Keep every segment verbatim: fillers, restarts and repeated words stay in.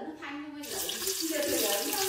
lợn nó thanh không phải lợn nhiều thì lớn thôi.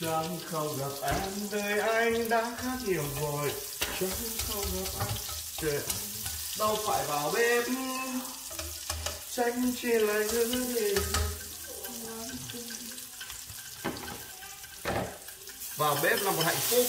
Chẳng không gặp em, đời anh đã khác nhiều rồi. Chẳng không gặp anh, trời đâu phải vào bếp. Tranh chỉ là những gì vào bếp là một hạnh phúc.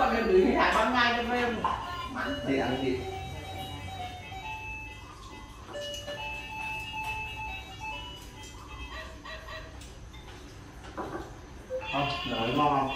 Con đem gửi hải ban ngày cho em thì ăn gì không đợi ngon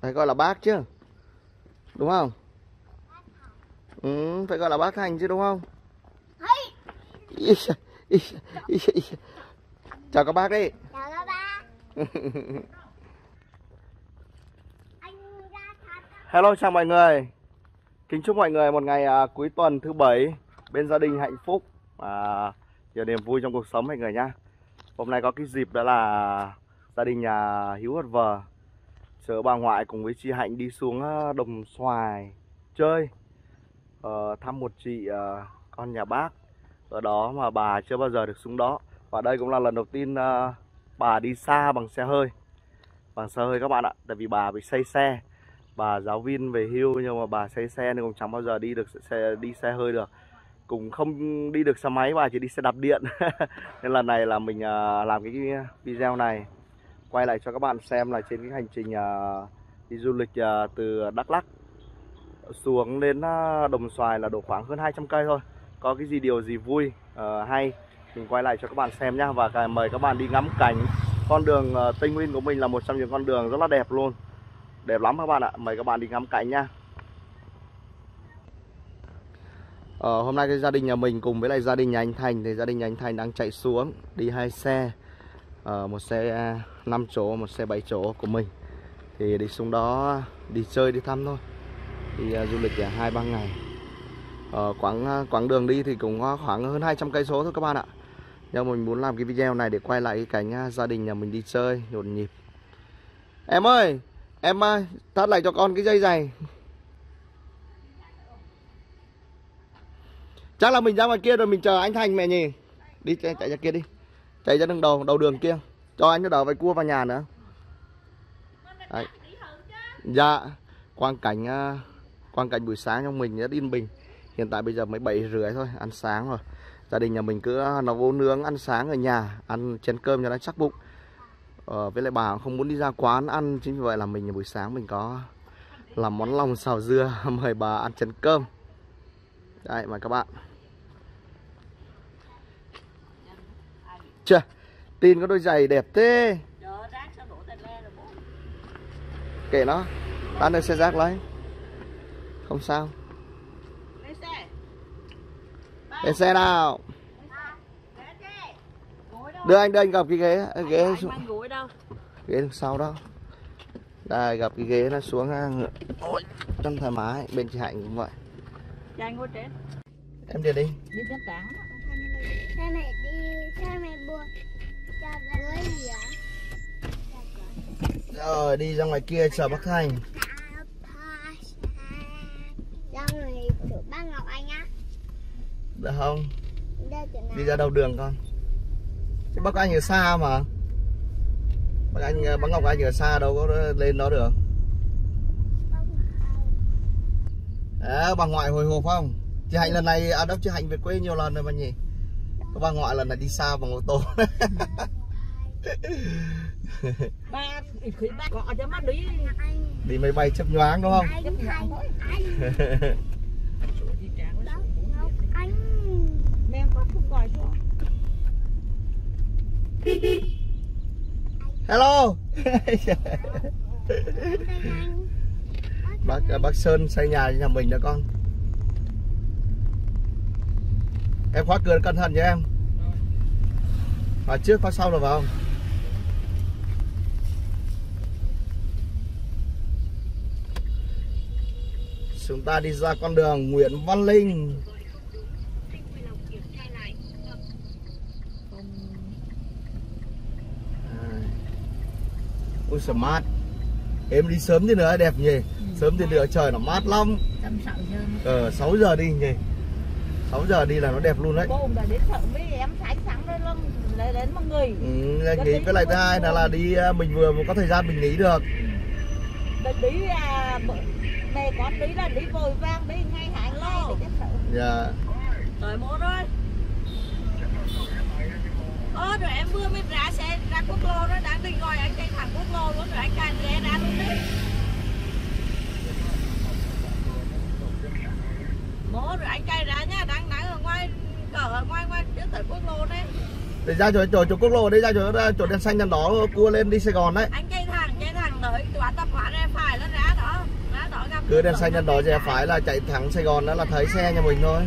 phải gọi là bác chứ đúng không? Ừ, phải gọi là bác Thành chứ đúng không? Chào các bác đi. Chào các bác. Hello chào mọi người, kính chúc mọi người một ngày à, cuối tuần thứ bảy bên gia đình hạnh phúc và nhiều niềm vui trong cuộc sống mọi người nhá. Hôm nay có cái dịp đó là gia đình nhà Hiếu Vật Vờ chở bà ngoại cùng với chị Hạnh đi xuống Đồng Xoài chơi, ờ, thăm một chị uh, con nhà bác ở đó mà bà chưa bao giờ được xuống đó. Và đây cũng là lần đầu tiên uh, bà đi xa bằng xe hơi, bằng xe hơi các bạn ạ. Tại vì bà bị say xe, bà giáo viên về hưu nhưng mà bà say xe nên cũng chẳng bao giờ đi được xe, đi xe hơi được, cũng không đi được xe máy, bà chỉ đi xe đạp điện. Nên lần này là mình uh, làm cái video này quay lại cho các bạn xem là trên cái hành trình uh, đi du lịch uh, từ Đắk Lắk xuống đến uh, Đồng Xoài là độ khoảng hơn hai trăm cây thôi. Có cái gì điều gì vui uh, hay mình quay lại cho các bạn xem nhá. Và mời các bạn đi ngắm cảnh con đường uh, Tây Nguyên của mình, là một trong những con đường rất là đẹp luôn. Đẹp lắm các bạn ạ, mời các bạn đi ngắm cảnh nha. Ờ, hôm nay cái gia đình nhà mình cùng với lại gia đình nhà anh Thành, thì gia đình nhà anh Thành đang chạy xuống đi hai xe. Ờ, một xe năm chỗ, một xe bảy chỗ của mình thì đi xuống đó đi chơi đi thăm thôi, đi uh, du lịch hai ba ngày. Ờ, quãng quãng đường đi thì cũng khoảng hơn hai trăm cây số thôi các bạn ạ, nhưng mình muốn làm cái video này để quay lại cái cảnh gia đình nhà mình đi chơi nhộn nhịp. Em ơi, em ơi, thắt lại cho con cái dây giày. Chắc là mình ra ngoài kia rồi mình chờ anh Thành mẹ nhỉ. Đi chạy, chạy ra kia đi. Chạy ra đường đầu, đầu đường kia. Cho anh nó đỡ vài cua vào nhà nữa. Đấy. Dạ. Quang cảnh uh, quang cảnh buổi sáng trong mình rất yên bình. Hiện tại bây giờ mới bảy rưỡi thôi, ăn sáng rồi. Gia đình nhà mình cứ nó vô nướng ăn sáng ở nhà, ăn chén cơm cho nó chắc bụng. Ờ, với lại bà không muốn đi ra quán ăn, chính vì vậy là mình buổi sáng mình có làm món lòng xào dưa mời bà ăn chén cơm. Đấy mà các bạn. Chưa. Tin có đôi giày đẹp thế. Kệ nó, tán lên xe rác lấy. Không sao. Lên xe. Lên xe nào. Đưa anh, đưa anh gặp cái ghế, cái ghế xuống. Ghế đằng sau đó. Đây, gặp cái ghế nó xuống trong thoải mái, bên chị Hạnh cũng vậy. Chị Hạnh ngồi trên. Em đi đi. Đi tiếp tảng. Sao mẹ đi, sao mẹ buồn. Rồi đi ra ngoài kia chờ bác Thành. Ra ngoài chỗ bác Ngọc Anh á. Được không? Đi ra đầu đường con. Chứ bác Anh ở xa mà. Bác Anh, bác Ngọc Anh ở xa đâu có lên đó được. Đấy, bà ngoại hồi hộp không? Chị Hạnh lần này à, đốc chị Hạnh về quê nhiều lần rồi mà nhỉ? Có bà ngoại lần này đi xa bằng ô tô. Ba, gọi cho mắt đi. Đi máy bay chớp nhoáng đúng không? Hello. Bác bác Sơn xây nhà nhà mình đó con. Em khóa cửa cẩn thận nha em. Khóa trước khóa sau được vào không? Chúng ta đi ra con đường Nguyễn Văn Linh. Ôi sao mát. Em đi sớm thế nữa đẹp nhỉ. Ừ, sớm thế nữa trời nó mát lắm. Ờ sáu giờ đi nhỉ. sáu giờ đi là nó đẹp luôn đấy. Cô đã đến thợ với em sáng sáng lên lắm, lấy đến mọi người. Ừ, nghỉ với lại thứ hai là là đi mình vừa có thời gian mình nghỉ được. Đợt đi à mẹ con đi là đi vội vang đi ngay hãng lo. Dạ. Tới mốt rồi. Ơ rồi em vừa mới ra xe ra quốc lộ đó, đang định gọi anh chạy thẳng quốc lộ luôn rồi anh cài rẽ ra luôn đấy. Mố rồi anh cài ra nhá, đang nắng ở ngoài cỡ ở ngoài ngoài trước tới quốc lộ đấy. Để ra chỗ chỗ, chỗ quốc lộ đây ra chỗ chỗ đèn xanh đèn đỏ cua lên đi Sài Gòn đấy. Anh chạy thẳng chạy thẳng tới quán tạp hóa rẽ phải lên ra đó, ra đó gặp. Cứ đèn xanh đèn đỏ rẽ phải là chạy thẳng Sài Gòn đó là thấy xe nhà mình thôi.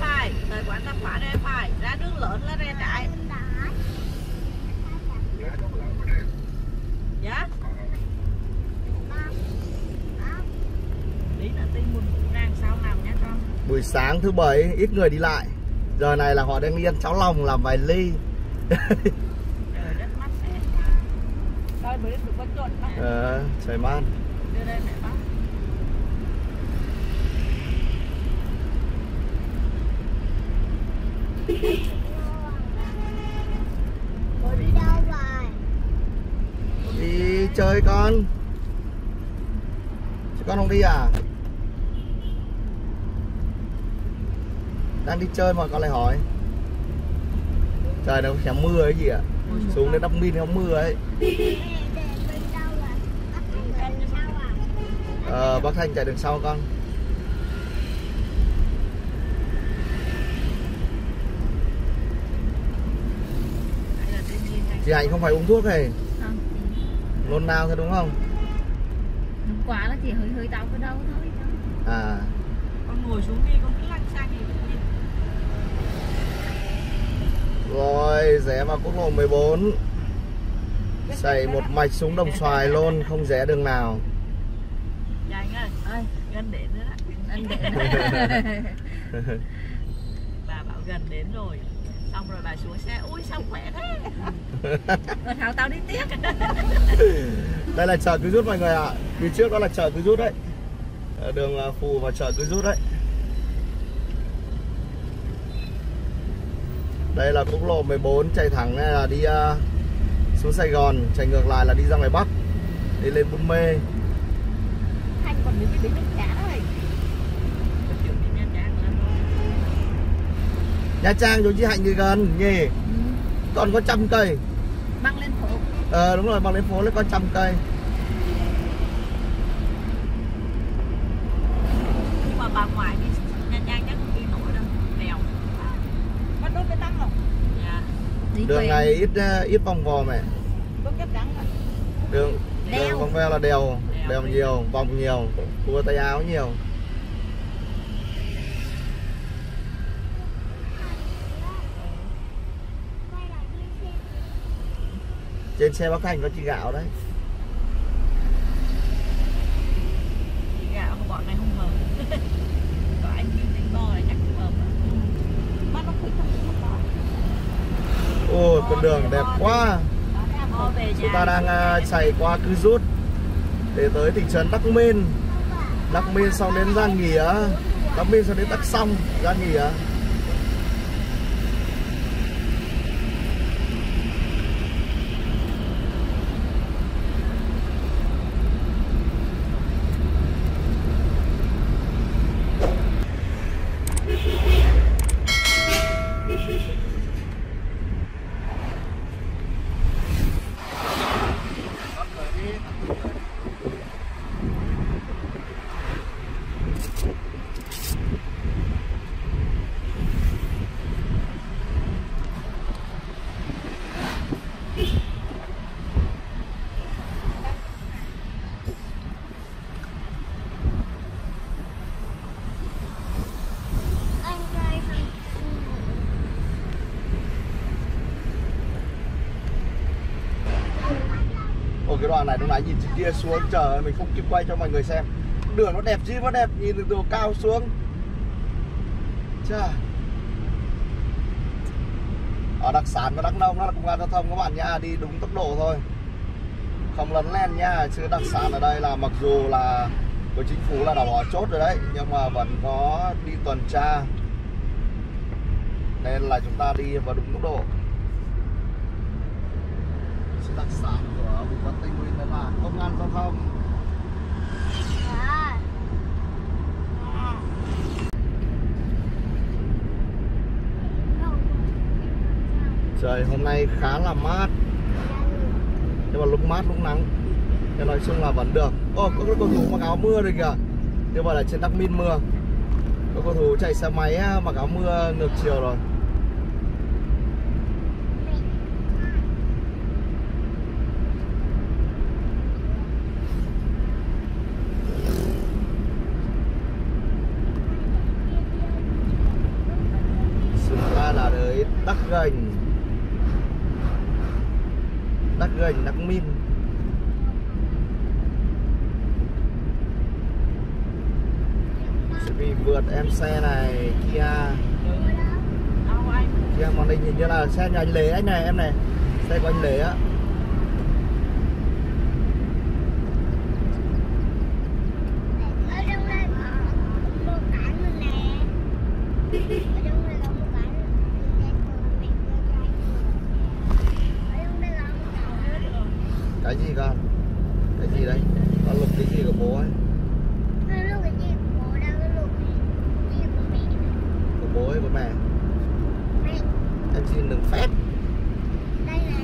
Phải, tới quán tạp hóa đây phải, ra đường lớn là rẽ trái. Dạ. Lý là tinh buồn ràng sao làm nhá con. Buổi sáng thứ bảy ít người đi lại. Giờ này là họ đang đi ăn cháo lòng làm vài ly. Trời đất mắt sẽ. Rồi mới được con trộn mắt. Ờ, trời mát. Đưa đây mẹ bác. Bố đi đâu rồi? Đi chơi con. Chứ con không đi à? Đang đi chơi mà con lại hỏi. Trời nó khéo mưa ấy gì ạ? À? Xuống đến đắp min không mưa ấy. Ờ, bác Thanh chạy đằng sau con. Chị Hạnh không phải uống thuốc này. À. Nôn nao thế đúng không? Đúng quá là chỉ hơi hơi đau cái đâu thôi. À. Con ngồi xuống đi, con cứ lăn sang đi. Rồi, rẽ vào quốc lộ mười bốn. Chạy một mạch xuống Đồng Xoài luôn, không rẽ đường nào. Dạ anh ơi, ơi, gần đến nữa đấy. Gần đến nữa. Bà bảo gần đến rồi. Xong rồi bà xuống xe, ui sao khỏe thế. Rồi tháo tao đi tiếp. Đây là chợ Cứu Rút mọi người ạ. À. Phía trước đó là chợ Cứu Rút đấy. Đường Phù và chợ Cứu Rút đấy. Đây là quốc lộ mười bốn chạy thẳng này là đi uh, xuống Sài Gòn, chạy ngược lại là đi ra ngoài Bắc, đi lên Buôn Mê. Anh còn đứng cái bến Cá thôi. Nha Trang chỗ chị Hạnh thì gần nhỉ. Ừ. Còn có trăm cây. Băng lên phố. Ờ đúng rồi, băng lên phố nó có trăm cây. Nhưng mà bà ngoại đi Nha Trang chắc không đi nổi đâu, nghèo. Bắt đốt cái tăng không? Dạ. Đường này ít ít vòng vò mẹ. Đốt cái tăng rồi. Đường đường vòng veo là đèo, đèo nhiều, vòng nhiều, cua tay áo nhiều. Trên xe bác Thành có chị Gạo đấy. Chị Gạo bọn này không hợp. Có anh Kim Tinh Bo này chắc không hợp. Mắt nó khuyết không hợp đó. Ôi, con đường đẹp quá. Chúng ta đang chạy qua Cư Rút để tới thị trấn Đăk Minh. Đăk Minh sau đến Giang Nghĩa. Đăk Minh sau đến Đắk Sông, Giang Nghĩa. Cái đoạn này lúc nãy nhìn trên kia xuống chờ mình không kịp quay cho mọi người xem. Đường nó đẹp chứ, nó đẹp, nhìn từ cao xuống. Chà. Ở đặc sản và Đắk Nông nó là công an giao thông các bạn nha, đi đúng tốc độ thôi. Không lấn len nha, chứ đặc sản ở đây là mặc dù là của chính phủ là đã bỏ chốt rồi đấy, nhưng mà vẫn có đi tuần tra. Nên là chúng ta đi vào đúng tốc độ. Đặc sản của vùng Bắc Tây Nguyên đó là công an giao thông. À. À. Trời hôm nay khá là mát, nhưng mà lúc mát lúc nắng, nên nói chung là vẫn được. Ô, oh, có cầu thủ mặc áo mưa rồi kìa, nhưng mà là trên Đắk Minh mưa. Có cầu thủ chạy xe máy mặc áo mưa ngược chiều rồi. Đắk Gành, Đắk Gành, Đắk Minh. Sẽ bị vượt em xe này Kia. Kia màn hình hình như là xe nhà anh Lễ anh này em này, xe của anh Lễ á. Cái gì con? Cái gì đấy? Con lục cái gì của bố ấy? Con lục cái gì của bố đâu, con lục cái gì của mẹ. Của bố ấy, của mẹ. Mẹ. Em xin đừng phép. Đây này.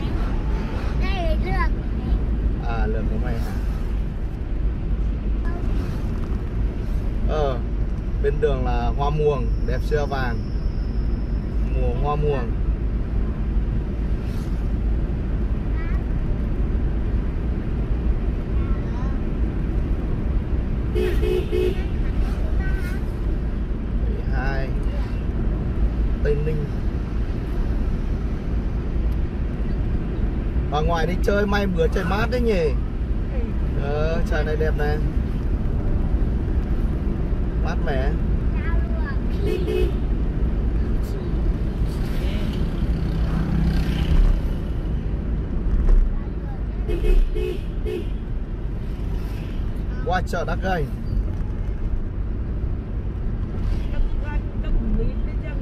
Đây là lược của mẹ. À, lược của mẹ hả? Ờ, bên đường là hoa muồng, đẹp xưa vàng. Mùa hoa muồng. hai Tây Ninh. Ở ngoài đi chơi may bữa trời mát đấy nhỉ. Ờ, trời này đẹp này, mát mẻ. Qua chợ Đắk Lăk. Đắk Lăk, Đắk Lăk, Đắk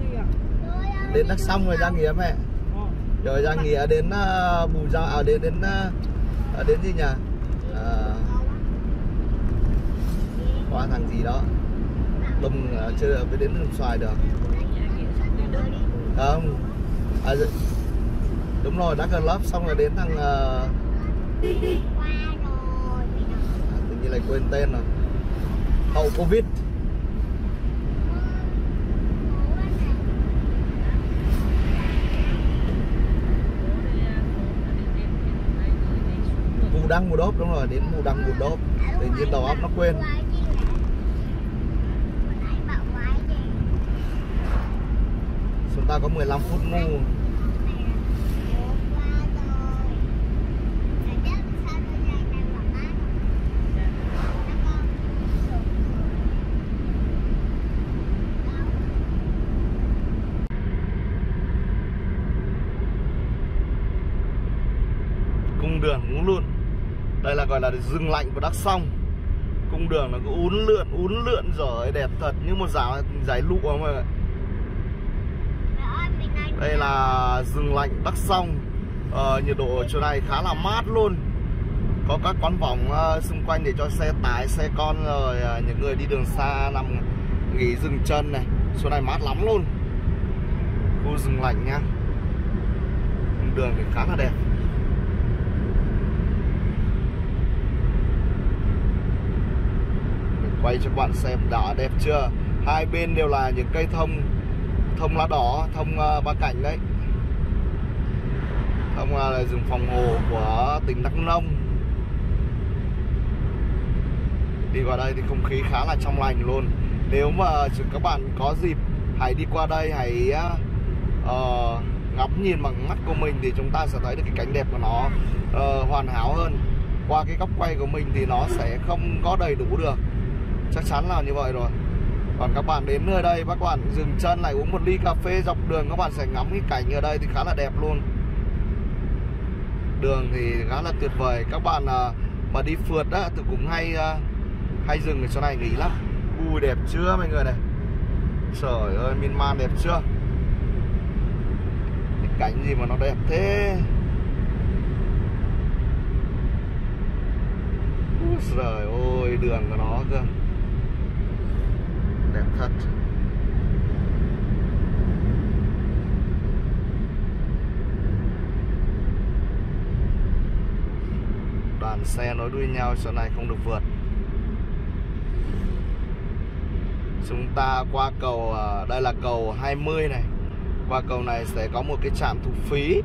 Lăk. đến Đắk xong rồi ra nghĩa mẹ, rồi ra nghĩa đến uh, Bù Giao à, đến đến uh, đến gì nhỉ, uh, qua thằng gì đó Đồng uh, chưa mới đến Đồng Xoài được không à, đúng rồi, Đăk Lăk xong rồi đến thằng uh... à, tự nhiên lại quên tên rồi, hậu Covid. Bù Đăng Bù Đốp, đúng rồi, đến Bù Đăng Bù Đốp. Tự nhiên đầu óc nó quên. Chúng ta có mười lăm phút ngu. Cung đường cũng luôn. Đây là gọi là rừng lạnh của Đắk Sông. Cung đường nó cứ uốn lượn, uốn lượn rồi, đẹp thật như một dải dải lụa mọi người. Đây là rừng lạnh Đắk Sông. Ờ, nhiệt độ ở chỗ này khá là mát luôn. Có các quán vòng uh, xung quanh để cho xe tải, xe con rồi uh, những người đi đường xa nằm nghỉ dừng chân này. Chỗ này mát lắm luôn. Khu rừng lạnh nha. Cung đường thì khá là đẹp. Quay cho các bạn xem đã, đẹp chưa? Hai bên đều là những cây thông, thông lá đỏ, thông uh, ba cạnh đấy. Thông uh, là rừng phòng hộ của tỉnh Đắk Nông. Đi vào đây thì không khí khá là trong lành luôn. Nếu mà các bạn có dịp hãy đi qua đây, hãy uh, ngắm nhìn bằng mắt của mình thì chúng ta sẽ thấy được cái cảnh đẹp của nó uh, hoàn hảo hơn. Qua cái góc quay của mình thì nó sẽ không có đầy đủ được, chắc chắn là như vậy rồi. Còn các bạn đến nơi đây, các bạn dừng chân lại uống một ly cà phê dọc đường, các bạn sẽ ngắm cái cảnh ở đây thì khá là đẹp luôn. Đường thì khá là tuyệt vời. Các bạn à, mà đi phượt á thì cũng hay à, hay dừng ở chỗ này nghỉ lắm. Ui đẹp chưa mọi người này. Trời ơi, miên man đẹp chưa. Cái cảnh gì mà nó đẹp thế. Ui trời ơi, đường của nó cơ. Đẹp thật. Đoàn xe nối đuôi nhau, chỗ này không được vượt. Chúng ta qua cầu, đây là cầu hai mươi này. Qua cầu này sẽ có một cái trạm thu phí,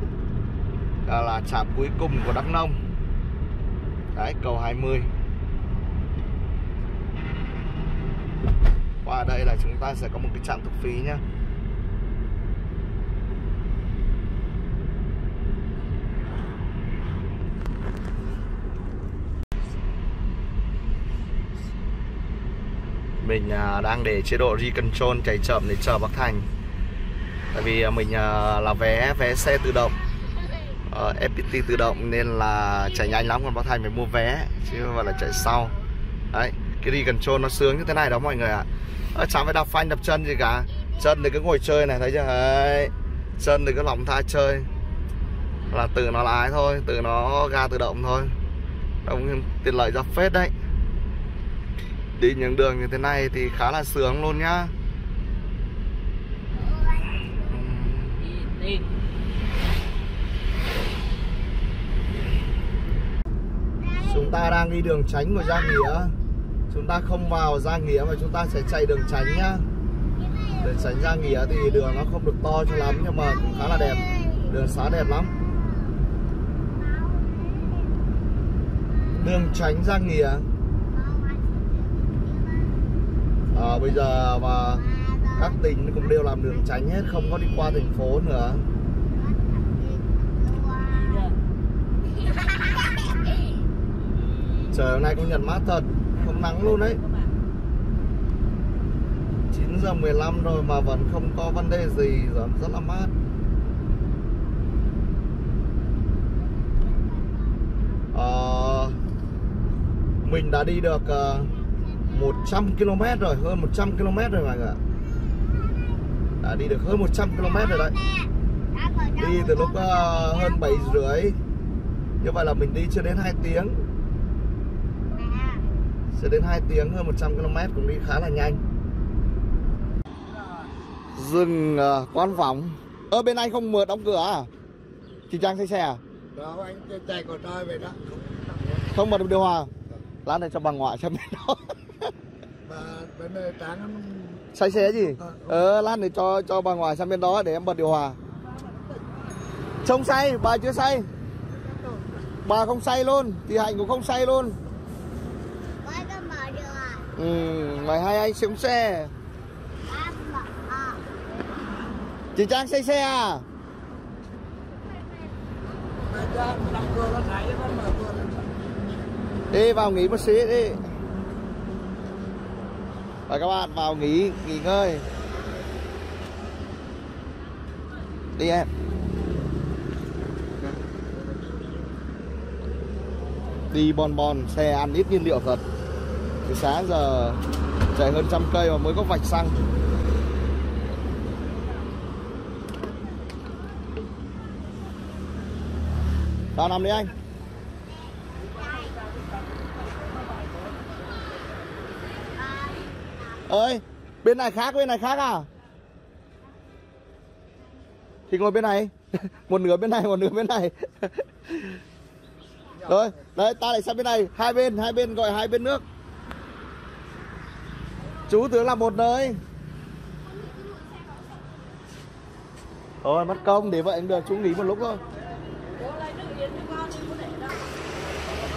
đó là trạm cuối cùng của Đắk Nông. Đấy, cầu hai mươi. Qua đây là chúng ta sẽ có một cái trạm thu phí nhá. Mình đang để chế độ re-control chạy chậm để chờ Bắc Thành. Tại vì mình là vé vé xe tự động, ép pê tê tự động nên là chạy nhanh lắm, còn Bắc Thành phải mua vé chứ không phải là chạy sau. Đấy, cái re-control nó sướng như thế này đó mọi người ạ. À, chẳng phải đạp phanh đạp chân gì cả. Chân thì cứ ngồi chơi này, thấy chưa? Đấy. Chân thì cứ lòng tha chơi. Là tự nó lái thôi, tự nó ga tự động thôi. Đồng tiện lợi ra phết đấy. Đi những đường như thế này thì khá là sướng luôn nhá. Chúng ta đang đi đường tránh của Gia Nghĩa. Chúng ta không vào Gia Nghĩa mà chúng ta sẽ chạy đường tránh nhá. Đường tránh Gia Nghĩa thì đường nó không được to cho lắm, nhưng mà cũng khá là đẹp. Đường xá đẹp lắm. Đường tránh Gia Nghĩa. À, bây giờ mà các tỉnh cũng đều làm đường tránh hết, không có đi qua thành phố nữa. Trời hôm nay cũng nhận mát thật, không nắng luôn đấy. Chín giờ mười lăm rồi mà vẫn không có vấn đề gì, rất là mát. À, mình đã đi được một trăm ki lô mét rồi, hơn một trăm ki lô mét rồi mọi người ạ. đã đi được hơn một trăm ki lô mét rồi đấy. Đi từ lúc uh, hơn bảy rưỡi. Như vậy là mình đi chưa đến hai tiếng. Chưa đến hai tiếng, hơn một trăm ki lô mét, cũng đi khá là nhanh. Dừng uh, quan vọng. Ở bên anh không mở đóng cửa à? Chị Trang xe xe à? Đó, anh chạy cỏ trời về đó. Không mở được điều hòa. Lát này cho bà ngoại xem đó. Bà bên này Trang say xe gì? Ờ, lát này cho cho bà ngoại sang bên đó để em bật điều hòa. Trông say, bà chưa say. Bà không say luôn, thì Hạnh cũng không say luôn. Ừ, mày hai anh xuống xe. Chị Trang say xe à? Đi vào nghỉ một xí đi. Và các bạn vào nghỉ, nghỉ ngơi. Đi em. Đi bon bon, xe ăn ít nhiên liệu thật. Từ sáng giờ chạy hơn trăm cây mà mới có vạch xăng. Vào nằm đi anh. Ơi, bên này khác, bên này khác à? Thì ngồi bên này. Một nửa bên này, một nửa bên này. Rồi, đấy, ta lại sang bên này. Hai bên, hai bên gọi hai bên nước. Chú tưởng là một nơi. Thôi, mất công, để vậy cũng được, chú nghỉ một lúc thôi.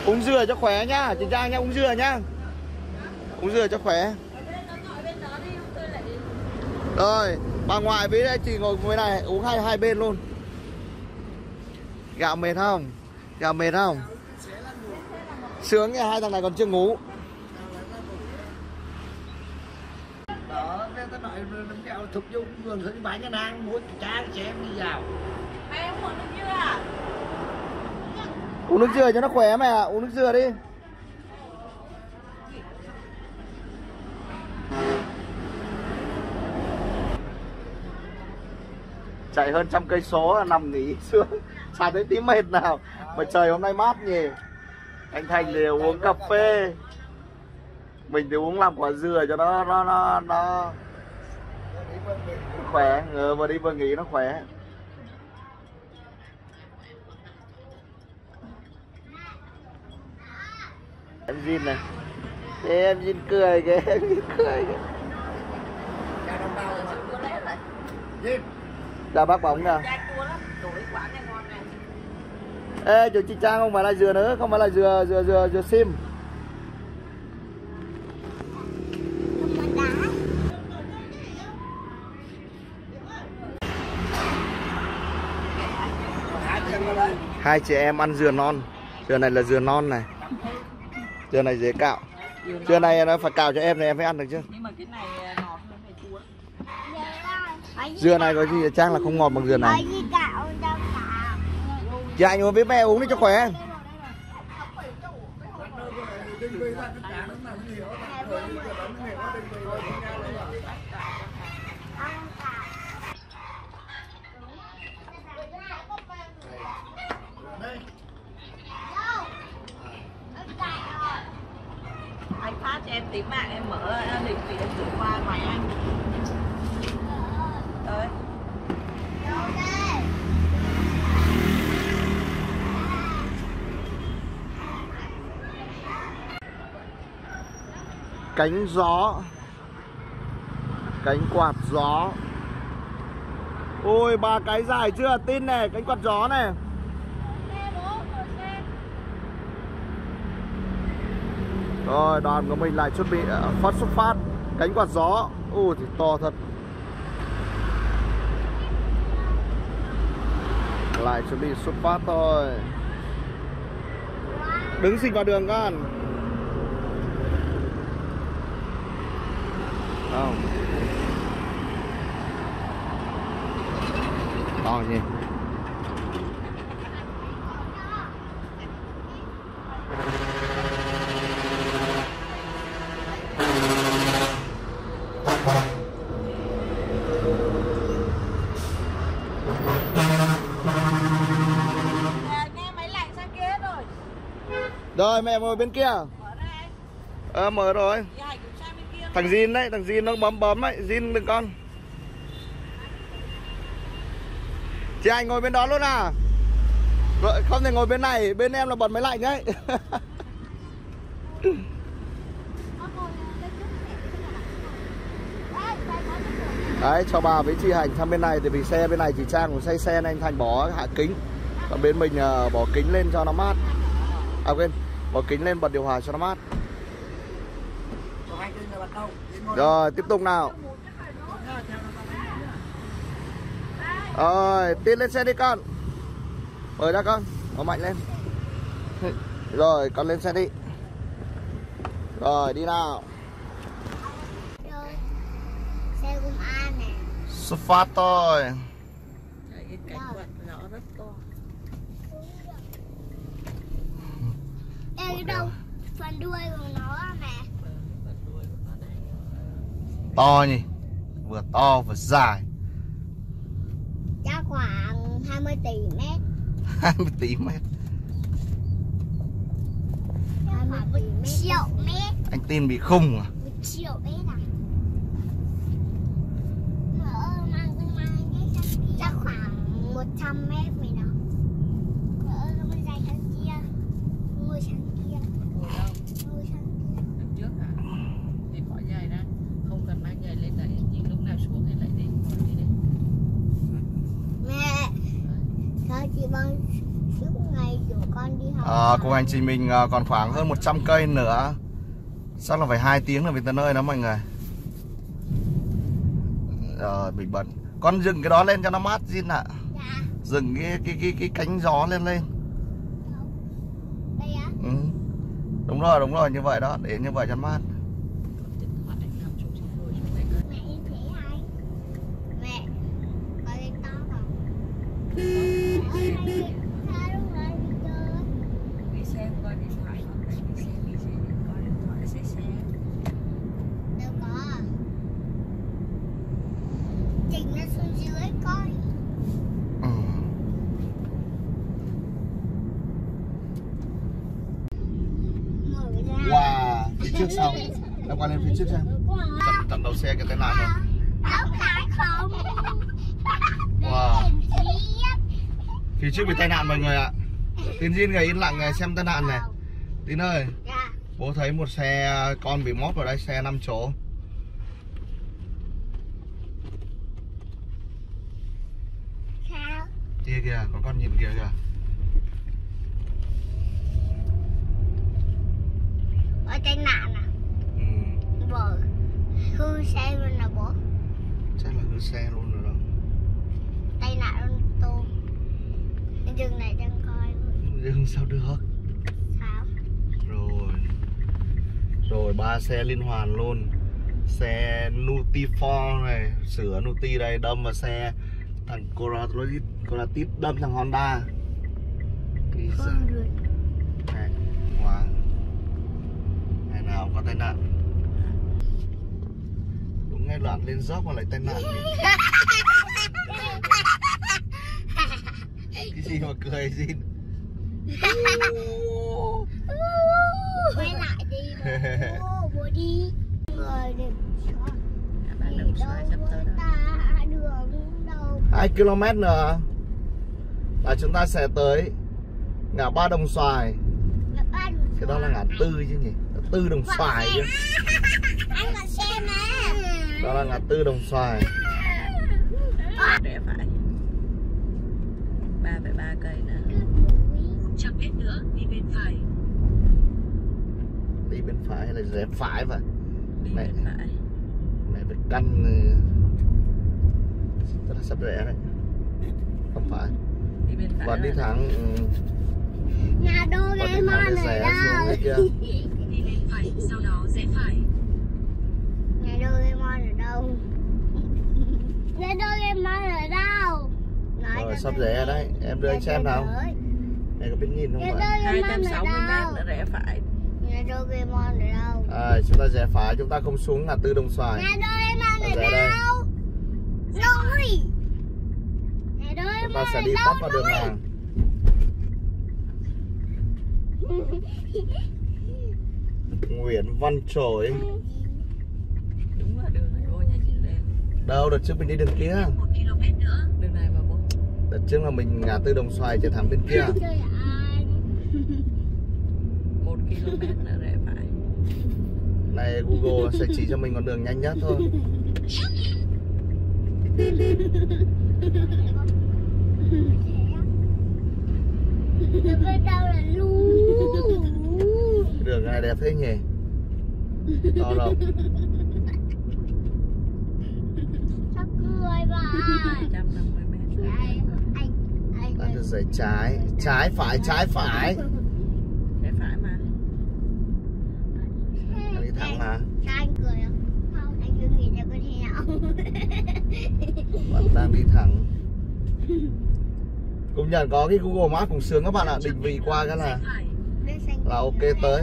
Uống dừa cho khỏe nhá, chị Trang nhá, uống dừa nhá. Uống dừa cho khỏe. Rồi, bà ngoại với đây chị ngồi bên này, uống hai hai bên luôn. Gạo mệt không? Gạo mệt không? Sướng nha, hai thằng này còn chưa ngủ. Đó, nó nói gạo thục dung vườn thử bánh nó đang muốn cá chém đi vào. Mày em uống nước dừa à? Uống nước dừa cho nó khỏe mày ạ, à. Uống nước dừa đi. Chạy hơn trăm cây số nằm nghỉ sướng, chả thấy tí mệt nào mà trời hôm nay mát nhỉ. Anh Thành thì uống cà phê, mình thì uống làm quả dừa cho nó nó nó, nó... khỏe, ngờ vừa đi vừa nghỉ nó khỏe. Em Jin này, thế em Jin cười kìa, em Jin cười kìa. Jin. Dạ bác bóng nè. Ê, chỗ chị Trang không phải là dừa nữa, không phải là dừa dừa dừa dừa sim. Hai chị em ăn dừa non, dừa này là dừa non này, dừa này dễ cạo, dừa này nó phải cạo cho em này em mới ăn được chứ. Dừa này có gì Trang là không ngọt bằng dừa này. Dạ anh uống với mẹ uống đi cho khỏe. Anh phát cho em tí mạng em mở định vị em gửi qua ngoài anh. Cánh gió, cánh quạt gió. Ôi ba cái dài chưa tin này, cánh quạt gió này. Rồi đoàn của mình lại chuẩn bị phát xuất phát cánh quạt gió. Ui thì to thật. Lại chuẩn bị xuất phát thôi. Đứng xịt vào đường con. Không. To nhỉ. Rồi mẹ ngồi bên kia. Mở ra em. Ờ mở rồi. Thằng Jin đấy, thằng Jin nó bấm bấm đấy. Jin đừng con. Chị Anh ngồi bên đó luôn à? Rồi không thì ngồi bên này, bên em là bật máy lạnh đấy. Đấy, cho bà với chị Hạnh sang bên này. Thì vì xe bên này chị Trang cũng xây xe nên anh Thành bỏ hạ kính. Còn bên mình uh, bỏ kính lên cho nó mát. À quên, bỏ kính lên bật điều hòa cho nó mát. Rồi, tiếp tục nào. Rồi, Tiến lên xe đi con. Mời ra con, nó mạnh lên. Rồi, con lên xe đi. Rồi, đi nào. Xuất phát thôi. Đây đâu phần đuôi của nó nè. To nhỉ, vừa to vừa dài. Chắc khoảng hai mươi tỷ mét. hai mươi tỷ mét. một triệu mét. Anh tin bị khùng à? một triệu mét à? Chắc khoảng một trăm mét vậy đó. Cỡ nó mới dài sang kia. Ngồi sang kia. Ngồi đâu? Ngồi sang kia. Đằng trước hả? Thì khỏi giày ra. Không cần mang giày lên đấy. Nhưng lúc nào xuống thì lại đi. Còn đi đi. Mẹ. Thôi chị Bông suốt ngày rủ con đi học. À, cùng hành trình mình còn khoảng hơn một trăm cây nữa. Chắc là phải hai tiếng là mình tới nơi đó mọi người. Rồi mình bận. Con dừng cái đó lên cho nó mát Jin ạ. Dạ. Dừng cái, cái cái cái cánh gió lên lên. Đây á? Ừ. Đúng rồi, đúng rồi, như vậy đó, để như vậy cho mát. Mẹ em thế hả? Mẹ. Có lên to không? Đi xem coi điện thoại. Đi xem đi xem coi điện thoại xe xe. Đâu có. Chỉnh nó xuống dưới coi. Ừ. Wow, phía trước sau. Đã qua lên phía trước xem. Tận, tận đầu xe cái tên nào rồi. Không phải không. Wow. Phía trước bị tai nạn mọi người ạ. Tín Jin ngồi yên lặng này, xem tai nạn này. Tín ơi. Dạ. Bố thấy một xe con bị móp vào đây, xe năm chỗ. Kia kìa, con con nhìn kìa kìa. Có tai nạn à? Ừ. Bố hư xe luôn là bố. Chắc là hư xe luôn rồi đó. Tai nạn luôn tôm. Dừng này đang coi. Dừng sao được? Sao? Rồi. Rồi ba xe liên hoàn luôn. Xe Nutifor này, sửa Nuti đây đâm vào xe thằng Coratit đâm thằng Honda. Cái không được. Này, quá. Ngày nào có tai nạn. Đúng ngay đoạn lên dốc mà lại tai nạn. Cái gì mà cười gì? Quay lại đi. Bố, bố đi. Người đừng xoay. Bạn đừng xoay sắp tới đó. hai ki lô mét nữa là chúng ta sẽ tới ngã ba Đồng Xoài. Cái đó là ngã tư chứ nhỉ? Ngã tư Đồng Xoài chứ. Anh còn xe mà. Đó là ngã tư Đồng Xoài. Để phải ba phẩy ba cây nữa. Chẳng biết nữa, đi bên phải. Đi bên phải hay là rẽ phải vậy? Đi mẹ, bên phải. Mẹ phải căn. Rất là sắp rẽ đấy. Không phải. Còn đi thẳng. Nhà đô ghé mà này đâu. Đi lên phải, sau đó rẽ phải. Nhà đô ghé mà ở đâu? Nhà đô ghé mà ở đâu? Rồi sắp rẽ đấy. Em đưa anh xem nào. Em có biết nhìn không vậy? hai trăm sáu mươi mét là rẽ phải. Nhà đô ghé mà ở đâu? À, chúng ta rẽ phải, chúng ta không xuống ngã tư Đồng Xoài. Nhà đô ghé mà ở đâu? Rồi. Chúng ta sẽ đi tắt vào đường làng. Nguyễn Văn Trỗi. Đúng là đường này vô nhà chị lên. Đâu, đợt trước mình đi đường kia. một ki lô mét nữa. Đường này vào bố. Đợt trước là mình ngã từ Đồng Xoài trở thẳng bên kia. một ki lô mét là rẽ phải. Này Google sẽ chỉ cho mình con đường nhanh nhất thôi. Đường này đẹp thế nhỉ? To lắm. Sao cười vậy? Ta được giải trái, trái phải, trái phải. Trái phải mà. Anh đi thẳng mà. Sao anh cười không? Không, anh cứ nghĩ là có thể nào. Bạn đang đi thẳng. Công nhận có cái Google Maps cũng sướng các bạn ạ, à. Định vị qua cái là là ok tới.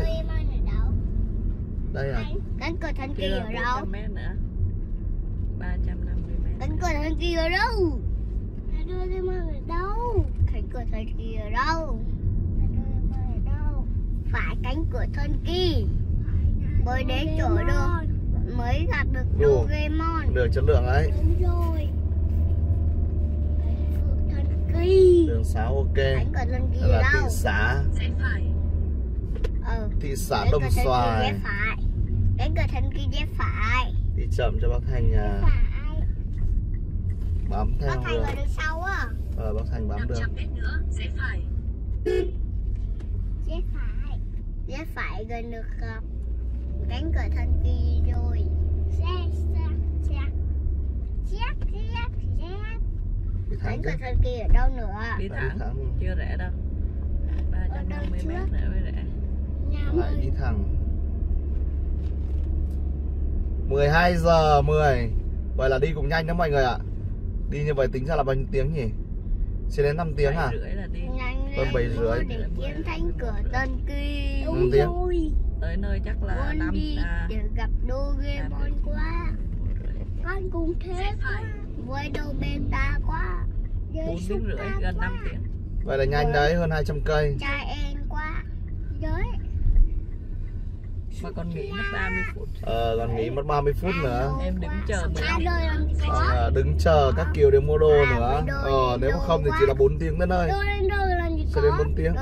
Đây à. Cánh cửa thần kỳ ở đâu? ba trăm năm mươi mét. Cánh cửa thần kỳ ở đâu? Cánh cửa thần kỳ ở đâu? Phải cánh cửa thần kỳ. Mới đến chỗ đâu mới gặp được Doraemon. Được chất lượng đấy. Đường sáu ok. Đó là thị xã. Ừ. Thị xã Đồng Xoài. Đến cửa thần kỳ rẽ phải. Đi chậm cho bác Thành à. Bám theo. Bác Thành ở đường sau á. Ờ bác Thành bám được. năm trăm mét nữa rẽ phải. Rẽ phải. Rẽ phải gần được gặp cánh cửa thần kỳ rồi. Xe xe xe. Chiếc chiếc chiếc. Cánh cửa thần kỳ ở đâu nữa? Đi thẳng. Chưa rẽ đâu. ba trăm năm mươi mét nữa mới rẽ. Lại đi thẳng. Mười hai giờ mười. Vậy là đi cũng nhanh lắm mọi người ạ. Đi như vậy tính ra là bao nhiêu tiếng nhỉ? Sẽ đến năm tiếng à? Hơn bảy rưỡi. Để kiếm cánh cửa thần kỳ. Năm tiếng. Tới nơi chắc là năm. Để gặp Doraemon quá. Con cũng thế quá. Với đồ bên ta quá. Bốn tiếng rưỡi, gần năm tiếng. Vậy là nhanh đấy, hơn hai trăm cây. Trai em quá. Giới mà con nghỉ mất ba mươi phút. Ờ, con nghỉ mất ba mươi phút nữa. Em đứng chờ à, đứng chờ các Kiều để mua đồ nữa. Ờ, nếu mà không thì chỉ là bốn tiếng tới nơi. Sẽ đến bốn tiếng.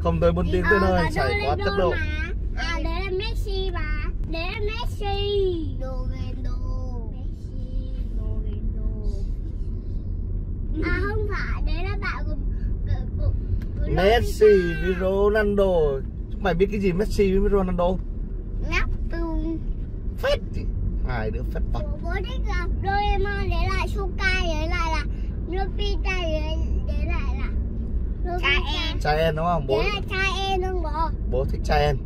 Không tới bốn tiếng tới nơi, chạy quá tốc độ. À, đấy là Messi mà. Đấy là Messi. À không phải, đấy là bạn của, của, của Messi với Ronaldo. Chúng mày biết cái gì Messi với Ronaldo? Nắp tường. Phết. Hai đứa phết bọc. Bố thích gặp Doraemon, đấy là Suka, đấy lại là Nobita, đấy lại là Trai En. Trai En đúng không bố? Đấy là Trai En đúng bố. Bố thích Trai En.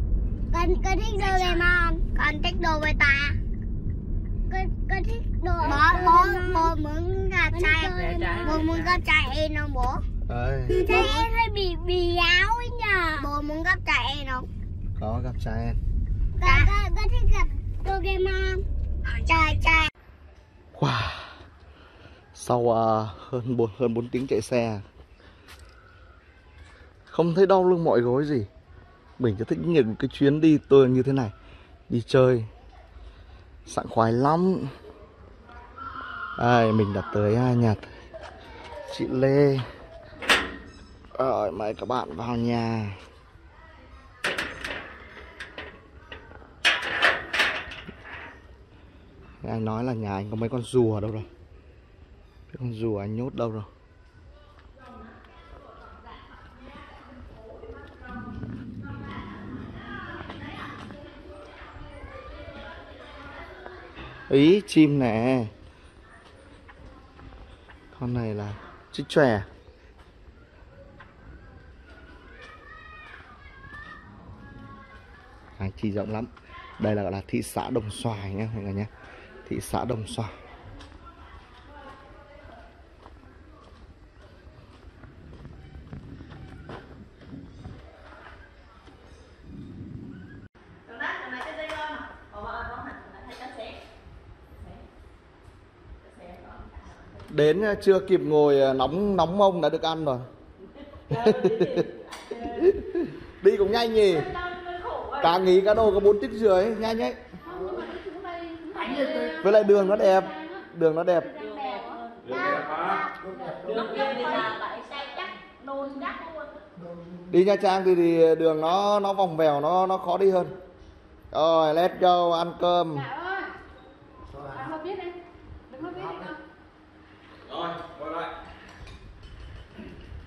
Con, con thích Doraemon. Con thích Nobita. Con, con thích đồ bố, bố, bố muốn gặp Trai Bố muốn gặp Trai En không bố? Trai En hơi bị bì áo ấy nhờ. Bố muốn gặp Trai En không? Có gặp Trai En. Con, con, con thích gặp Doraemon. Trai Trai. Wow. Sau uh, hơn, bốn, hơn bốn tiếng chạy xe không thấy đau lưng mỏi gối gì. Mình rất thích những cái chuyến đi tôi như thế này. Đi chơi sảng khoái lắm. Đây, mình đã tới nhà chị Lê rồi, mời các bạn vào nhà. Anh nói là nhà anh có mấy con rùa ở đâu rồi, mấy con rùa anh nhốt đâu rồi. Ý, chim nè. Con này là chích chòe. Anh chỉ rộng lắm. Đây là gọi là thị xã Đồng Xoài nhá mọi người nhá. Thị xã Đồng Xoài. Đến chưa kịp ngồi nóng nóng mông đã được ăn rồi. Đi cũng nhanh nhỉ. Cả nghỉ cả đồ có bốn tiếng rưỡi, nhanh ấy. Với lại đường nó đẹp, đường nó đẹp. Đi Nha Trang thì, thì đường nó nó vòng vèo, nó nó khó đi hơn. Rồi, let's go ăn cơm. Rồi, ngồi lại.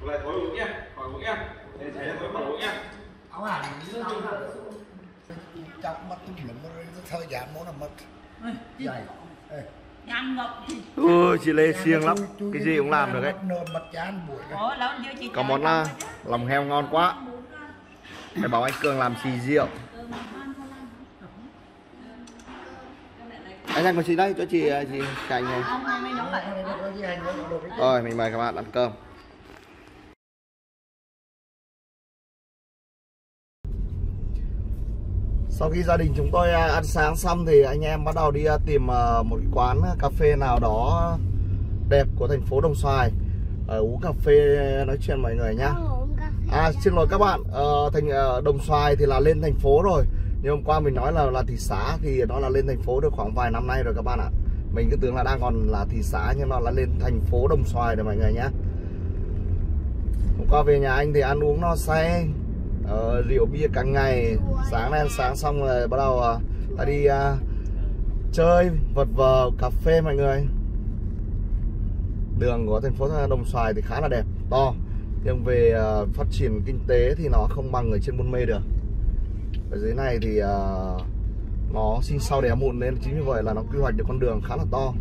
Ngồi lại thối uống nhé, khỏi uống nhé. Để thấy là khỏi uống nhé. Áo hẳn trong mắt tôi lắm rồi, thời gian muốn là mất. Dày. Ừ, chị Lê siêng lắm, cái gì cũng làm được đấy. Có món là lòng heo ngon quá. Để bảo anh Cường làm xì rượu. Anh Anh của chị đây, cho chị chị cành này. Rồi mình mời các bạn ăn cơm. Sau khi gia đình chúng tôi ăn sáng xong thì anh em bắt đầu đi tìm một quán cà phê nào đó đẹp của thành phố Đồng Xoài ở uống cà phê nói chuyện mọi người nhá. À xin lỗi các bạn, ờ, thành Đồng Xoài thì là lên thành phố rồi. Nhưng hôm qua mình nói là là thị xã thì nó là lên thành phố được khoảng vài năm nay rồi các bạn ạ. Mình cứ tưởng là đang còn là thị xã nhưng nó là lên thành phố Đồng Xoài rồi mọi người nhá. Hôm qua về nhà anh thì ăn uống no say. Ờ, rượu bia cả ngày. Sáng nay ăn sáng xong rồi bắt đầu uh, ta đi uh, chơi vật vờ cà phê mọi người. Đường của thành phố Đồng Xoài thì khá là đẹp, to. Nhưng về uh, phát triển kinh tế thì nó không bằng ở trên Buôn Mê được. Ở dưới này thì uh, nó sinh sau đẻ mụn nên chính vì vậy là nó quy hoạch được con đường khá là to.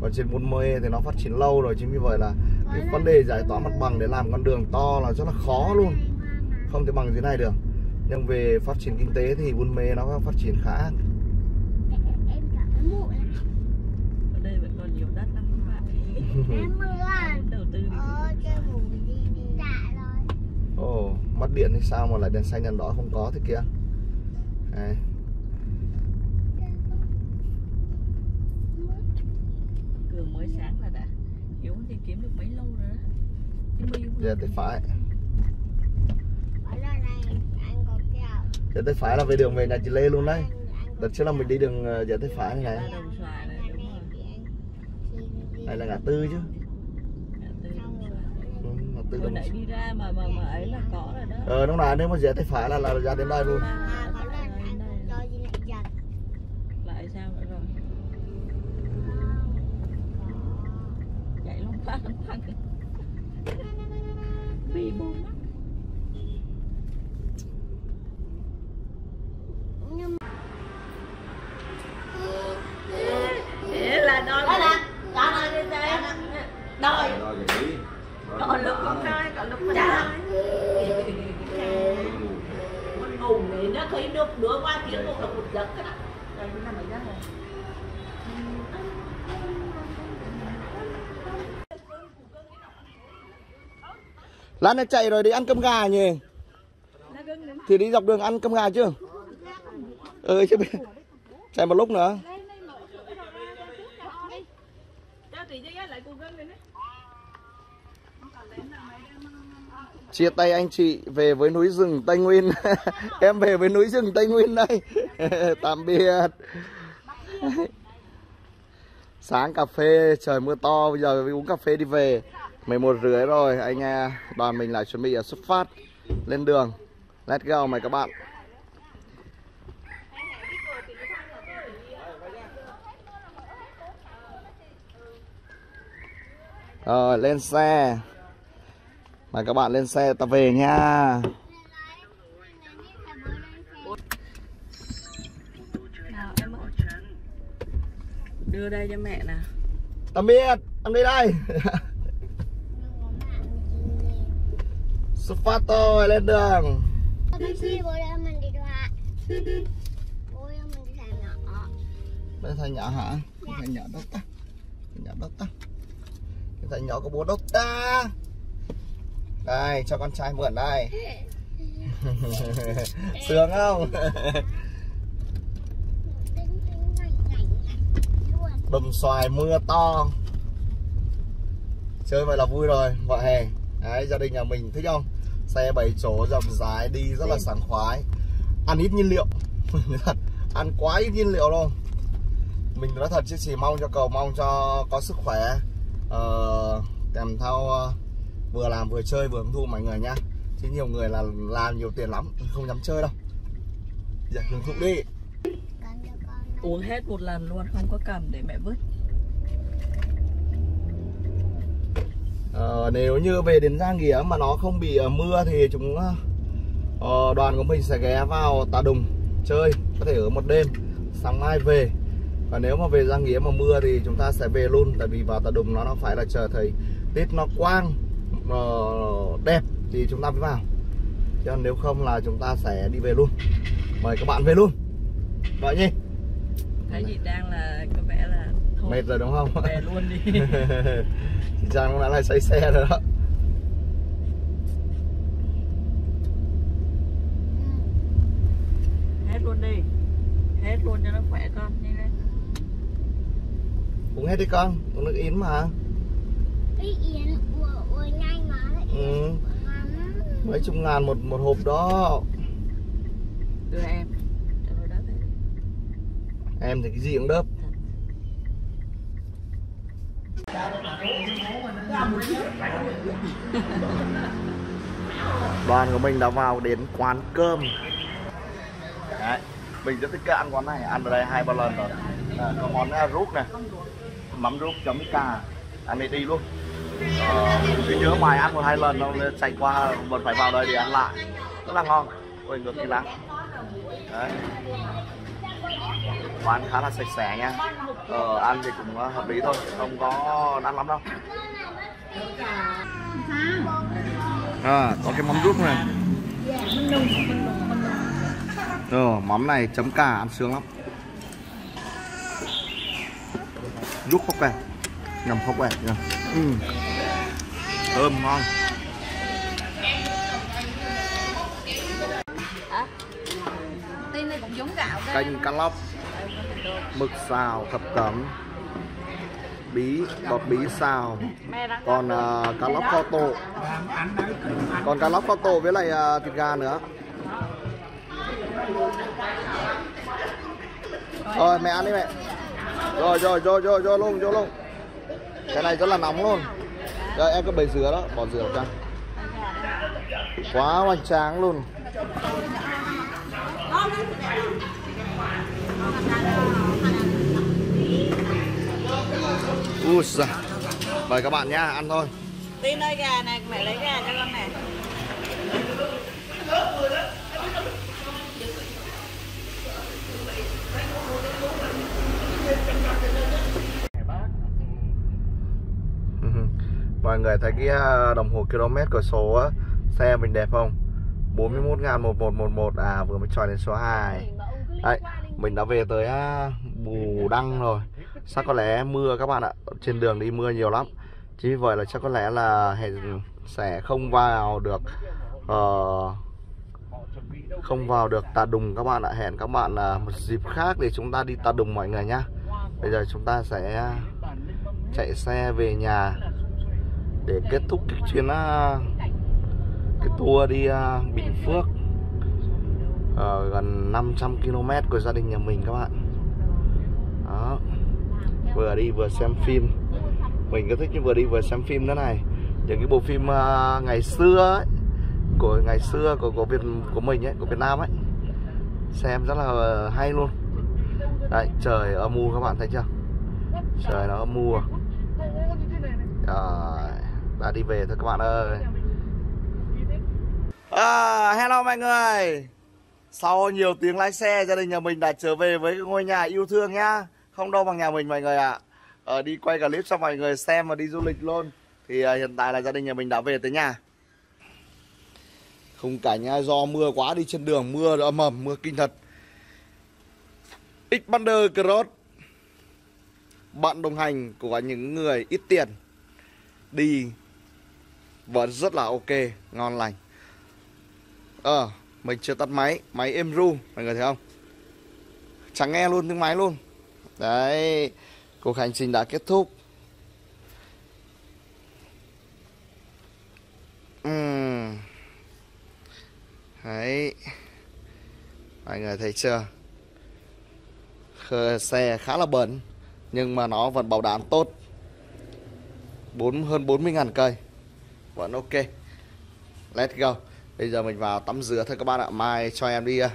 Còn trên Buôn Mê thì nó phát triển lâu rồi, chính vì vậy là cái vấn đề giải tỏa mặt bằng để làm con đường to là rất là khó luôn, không thể bằng dưới này được. Nhưng về phát triển kinh tế thì Buôn Mê nó phát triển khá. Ở đây vẫn còn nhiều đất lắm các bạn. Em mưa. Ồ, mất điện hay sao mà lại đèn xanh đèn đỏ không có thế kia. Đấy. Cường mới sáng là đã Hiếu đi kiếm được mấy lâu rồi đó. Giờ tới phải. Giờ tới phải là về đường về nhà chị Lê luôn đấy. Đợt trước là mình đi đường giờ tới phải này. Đây là ngã tư chứ. Ngã tư Đồng Xoài. Đi ra mà mà ấy là có rồi đó. Ờ đúng là nếu mà giờ tới phải là là ra đến đây luôn. Lát nó chạy rồi đi ăn cơm gà nhỉ. Thì đi dọc đường ăn cơm gà chưa? Ừ chứ biết. Chạy một lúc nữa. Chia tay anh chị về với núi rừng Tây Nguyên. Em về với núi rừng Tây Nguyên đây. Tạm biệt. Sáng cà phê trời mưa to, bây giờ uống cà phê đi về. mười một rưỡi rồi, anh đoàn mình lại chuẩn bị xuất phát lên đường. Let's go mày các bạn. Rồi lên xe. Mày các bạn lên xe ta về nha. Đưa đây cho mẹ nào. Tạm biệt, em đi đây. Xuất phát thôi, lên đường. Đây thằng nhỏ hả? Thằng nhỏ đốt ta. Thằng nhỏ đốt ta. Thằng nhỏ có bố đốt ta. Đây, cho con trai mượn đây. Sướng không? Đồng Xoài mưa to. Chơi vậy là vui rồi, vợ hè. Đấy, gia đình nhà mình thích không? Xe bảy chỗ rộng rãi, đi rất là sảng khoái. Ăn ít nhiên liệu. Ăn quá ít nhiên liệu luôn. Mình nói thật chứ chỉ mong cho cầu mong cho có sức khỏe, uh, kèm theo uh, vừa làm vừa chơi vừa hưởng thụ mọi người nha. Chứ nhiều người là làm nhiều tiền lắm không dám chơi đâu. Dạ hưởng thụ đi. Uống hết một lần luôn, không có cầm để mẹ vứt. Ờ, nếu như về đến Gia Nghĩa mà nó không bị mưa thì chúng ờ, đoàn của mình sẽ ghé vào Tà Đùng chơi, có thể ở một đêm, sáng mai về. Và nếu mà về Gia Nghĩa mà mưa thì chúng ta sẽ về luôn, tại vì vào Tà Đùng nó nó phải là chờ thấy tiết nó quang ờ, đẹp thì chúng ta mới vào. Chứ nếu không là chúng ta sẽ đi về luôn. Mời các bạn về luôn. Vậy nhỉ? Cái gì đang là có vẻ là thôi, mệt rồi đúng không? Về luôn đi. Chị Trang cũng đã lại say xe rồi đó. Hết luôn đi. Hết luôn cho nó khỏe con. Đi lên. Uống hết đi con, uống nước yến mà. Nước yến uống nhanh mà. Ừ. Mấy chục ngàn một một hộp đó. Đưa em. Em thì cái gì cũng đớp. Đoàn của mình đã vào đến quán cơm. Đấy, mình rất thích cái ăn quán này, ăn ở đây hai ba lần rồi. À, có món ruốc này, mắm ruốc chấm cà, ăn này đi luôn. À, mình nhớ ngoài ăn một hai lần đâu, chạy qua vẫn phải vào đây để ăn lại, rất là ngon. Ôi ngược thì lắm. Đấy. Quán khá là sạch sẽ nha, ờ, ăn thì cũng hợp lý thôi, không có đắt lắm đâu. À, có cái mắm ruốc này. Ờ, mắm này chấm cà ăn sướng lắm. Ruốc khóc quẹt, ngầm khóc quẹt nha. Ừ. Thơm ngon. Canh cá lóc, mực xào thập cẩm, bí bọt bí xào, còn uh, cá lóc kho tổ, còn cá lóc kho tổ với lại uh, thịt gà nữa. Rồi mẹ ăn đi mẹ. Rồi rồi rồi rồi rồi luôn rồi luôn. Cái này rất là nóng luôn. Rồi em có bầy dứa đó, bỏ dứa ra. Quá hoành tráng luôn. Ui giời. Mời các bạn nha, ăn thôi. Tin ơi gà này, mẹ lấy gà cho con này. Mọi người thấy cái đồng hồ km của số xe mình đẹp không? bốn mươi mốt nghìn một một một một. À vừa mới chọn đến số hai. Đấy, mình đã về tới Bù Đăng rồi. Chắc có lẽ mưa các bạn ạ. Trên đường đi mưa nhiều lắm. Chính vì vậy là chắc có lẽ là sẽ không vào được uh, Không vào được Tà Đùng các bạn ạ. Hẹn các bạn là một dịp khác để chúng ta đi Tà Đùng mọi người nhá. Bây giờ chúng ta sẽ chạy xe về nhà để kết thúc cái chuyến uh, cái tour đi uh, Bình Phước, uh, gần năm trăm ki lô mét của gia đình nhà mình các bạn. Đó, vừa đi vừa xem phim. Mình cứ thích như vừa đi vừa xem phim thế này. Những cái bộ phim uh, ngày xưa ấy, của ngày xưa của của Việt của mình ấy, của Việt Nam ấy, xem rất là uh, hay luôn. Đấy, trời âm u các bạn thấy chưa? Trời nó âm u à. Rồi, đã đi về thôi các bạn ơi. À, hello mọi người. Sau nhiều tiếng lái xe, gia đình nhà mình đã trở về với ngôi nhà yêu thương nhá. Không đâu bằng nhà mình mọi người ạ. À. Ờ, đi quay clip cho mọi người xem và đi du lịch luôn. Thì à, hiện tại là gia đình nhà mình đã về tới nhà. Khung cảnh do mưa quá, đi trên đường mưa ầm ầm, mưa kinh thật. Xpander Cross, bạn đồng hành của những người ít tiền, đi vẫn rất là ok, ngon lành. Ờ, mình chưa tắt máy, máy êm ru, mọi người thấy không? Chẳng nghe luôn tiếng máy luôn. Đấy, cuộc hành trình đã kết thúc. uhm, Đấy, mọi người thấy chưa, xe khá là bền nhưng mà nó vẫn bảo đảm tốt. Bốn hơn bốn mươi ngàn cây vẫn ok. Let's go. Bây giờ mình vào tắm rửa thôi các bạn ạ. Mai cho em đi uh,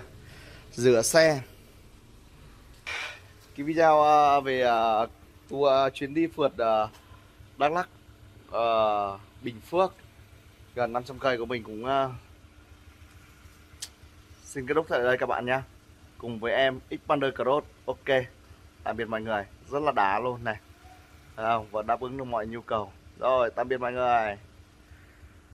rửa xe. Cái video uh, về uh, tour uh, chuyến đi phượt uh, Đắk Lắk, uh, Bình Phước gần năm trăm cây của mình cũng uh, xin kết thúc tại đây các bạn nhé. Cùng với em Xpander Cross. Ok, tạm biệt mọi người. Rất là đá luôn này, à, vẫn đáp ứng được mọi nhu cầu. Rồi, tạm biệt mọi người.